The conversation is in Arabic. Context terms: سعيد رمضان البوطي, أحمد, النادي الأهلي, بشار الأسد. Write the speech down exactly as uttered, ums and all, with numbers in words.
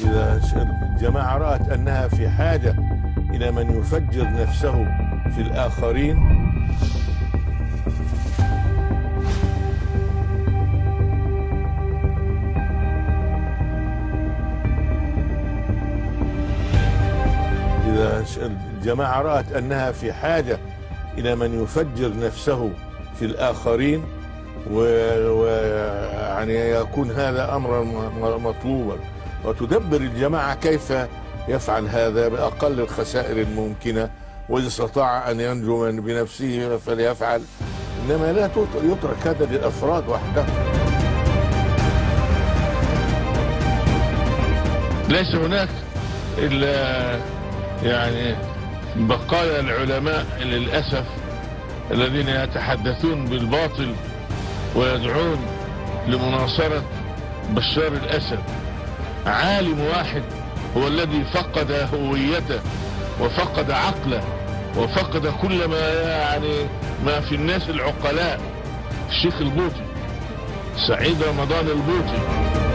إذا الجماعة رأت أنها في حاجة إلى من يفجر نفسه في الآخرين إذا الجماعة رأت أنها في حاجة إلى من يفجر نفسه في الآخرين ويعني يكون هذا أمرا مطلوبا، وتدبر الجماعة كيف يفعل هذا بأقل الخسائر الممكنة، وإن استطاع أن ينجو من بنفسه فليفعل، إنما لا يترك هذا للأفراد وحدهم. ليس هناك إلا يعني بقايا العلماء للأسف الذين يتحدثون بالباطل ويدعون لمناصرة بشار الأسد. عالم واحد هو الذي فقد هويته وفقد عقله وفقد كل ما يعني ما في الناس العقلاء، الشيخ البوطي، سعيد رمضان البوطي.